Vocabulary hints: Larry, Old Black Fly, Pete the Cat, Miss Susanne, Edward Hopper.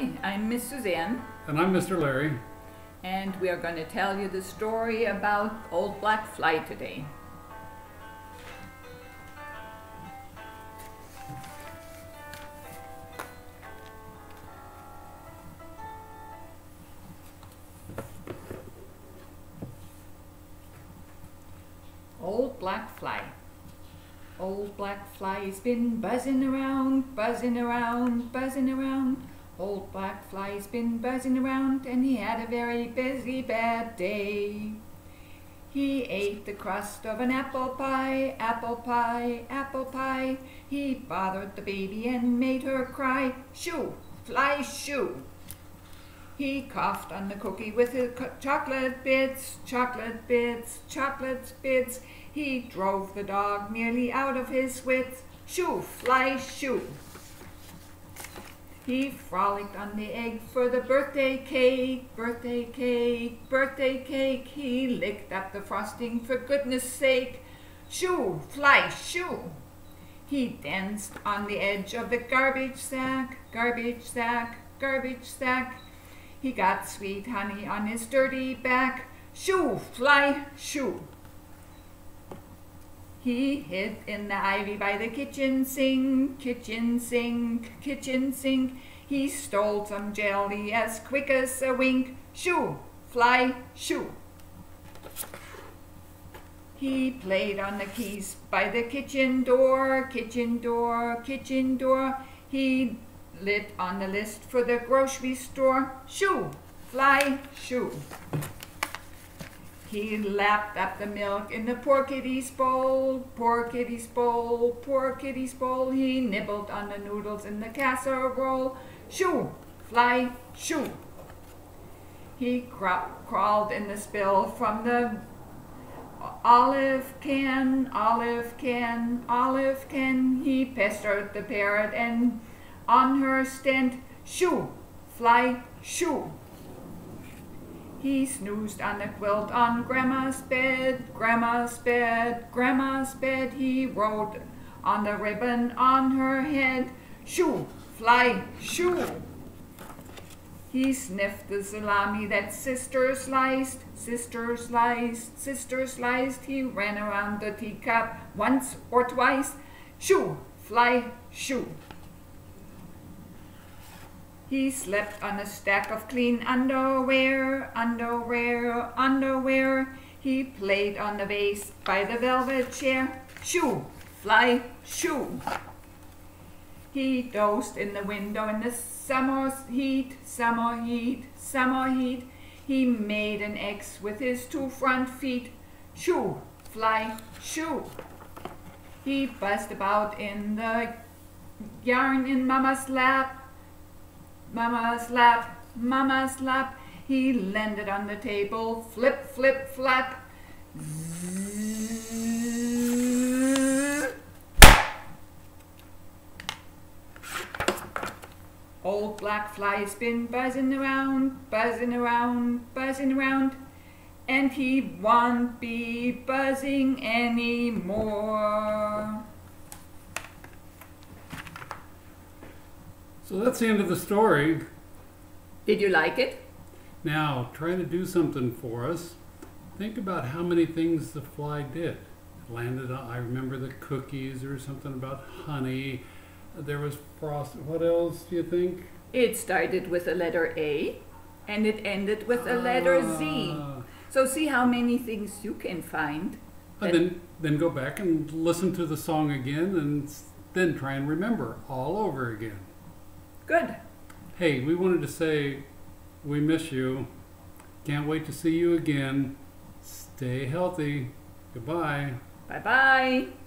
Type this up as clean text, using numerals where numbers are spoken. Hi, I'm Miss Susanne. And I'm Mr. Larry. And we are going to tell you the story about Old Black Fly today. Old Black Fly. Old Black Fly's been buzzing around, buzzing around, buzzing around. Old Black Fly's been buzzing around, and he had a very busy, bad day. He ate the crust of an apple pie, apple pie, apple pie. He bothered the baby and made her cry, shoo, fly, shoo. He coughed on the cookie with his chocolate bits, chocolate bits, chocolate bits. He drove the dog nearly out of his wits, shoo, fly, shoo. He frolicked on the egg for the birthday cake, birthday cake, birthday cake. He licked up the frosting for goodness sake, shoo, fly, shoo. He danced on the edge of the garbage sack, garbage sack, garbage sack. He got sweet honey on his dirty back, shoo, fly, shoo. He hid in the ivy by the kitchen sink, kitchen sink, kitchen sink. He stole some jelly as quick as a wink, shoo, fly, shoo. He played on the keys by the kitchen door, kitchen door, kitchen door. He lit on the list for the grocery store, shoo, fly, shoo. He lapped up the milk in the poor kitty's bowl, poor kitty's bowl, poor kitty's bowl. He nibbled on the noodles in the casserole, shoo, fly, shoo. He crawled in the spill from the olive can, olive can, olive can. He pestered the parrot and on her stand, shoo, fly, shoo. He snoozed on the quilt on Grandma's bed, Grandma's bed, Grandma's bed. He rode on the ribbon on her head, shoo, fly, shoo. He sniffed the salami that sister sliced, sister sliced, sister sliced. He ran around the teacup once or twice, shoo, fly, shoo. He slept on a stack of clean underwear, underwear, underwear. He played on the vase by the velvet chair, shoo, fly, shoo. He dozed in the window in the summer heat, summer heat, summer heat. He made an X with his two front feet, shoo, fly, shoo. He buzzed about in the yarn in Mama's lap, Mama's lap, Mama's lap. He landed on the table, flip, flip, flap. Zzz. Old Black Fly's been buzzing around, buzzing around, buzzing around, and he won't be buzzing anymore. So that's the end of the story. Did you like it? Now, try to do something for us. Think about how many things the fly did. It landed on, I remember the cookies or something about honey. There was frost. What else do you think? It started with a letter A and it ended with a letter Z. So see how many things you can find. And then go back and listen to the song again and then try and remember all over again. Good. Hey, we wanted to say we miss you. Can't wait to see you again. Stay healthy. Goodbye. Bye-bye.